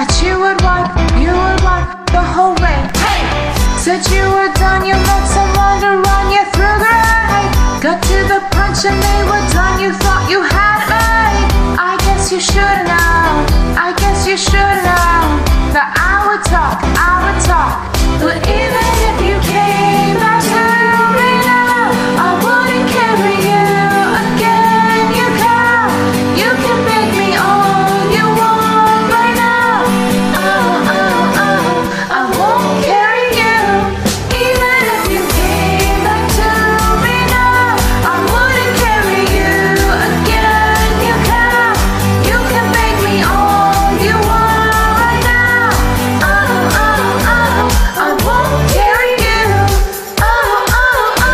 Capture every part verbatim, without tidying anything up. that you would wipe, you would wipe the whole way. Hey! Said you were done, you met someone to run you through the right. Got to the punch and they were done, you thought you had it right. I guess you should know, I guess you should know that I would talk, I would talk. But even if you came back to me now, I wouldn't carry you again. You can, you can make me all you want right now. Oh, oh, oh, I won't carry you. Even if you came back to me now, I wouldn't carry you again. You can, you can make me all you want right now. Oh, oh, oh, I won't carry you. Oh, oh, oh,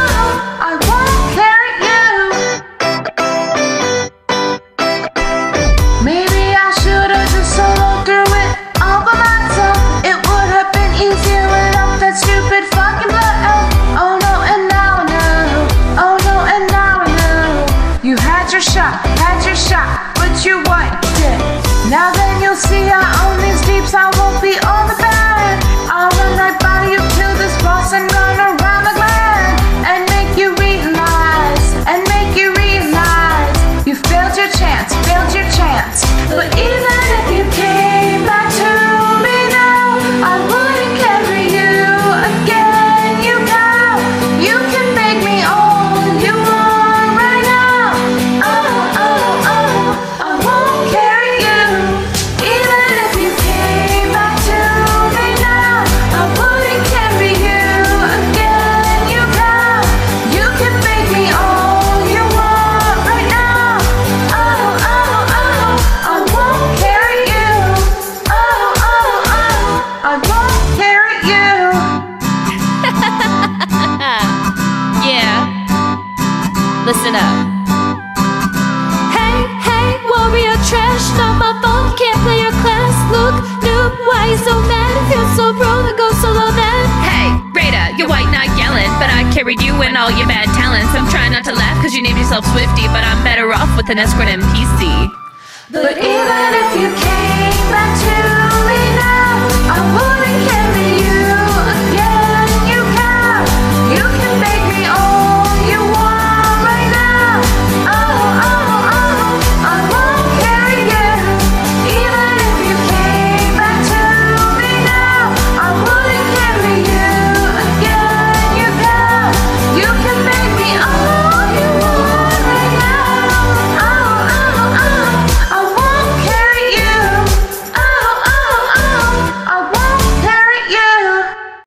I won't carry you. Maybe I should've just soloed through it all by myself. It would have been easier without that stupid fucking blood. Oh no, and now I know. Oh no, and now I know. You had your shot, had your shot, but you wiped it. Now then you'll see I own these deeps, I won't be on the bad. I'll run right by you to this boss and run around the glen and make you realize, and make you realize you failed your chance, failed your chance. But even if you came back to me now, I wouldn't carry you again. You know, you can make me all you want right now. Oh, oh, oh, I won't carry you. Even if you came back to me now, I wouldn't carry you again. You know, you can make me all you want right now. Oh, oh, oh, I won't carry you. Oh, oh, oh, I won't carry you. Yeah. Listen up. Hey, hey, warrior trash, not my fault, can't play your class. Look, noob, why you so mad? Feel so pro to go solo then. Hey, Rada, you're white, not yelling, but I carried you and all your bad talents. I'm trying not to laugh because you named yourself Swifty, but I'm better off with an S N P C. But even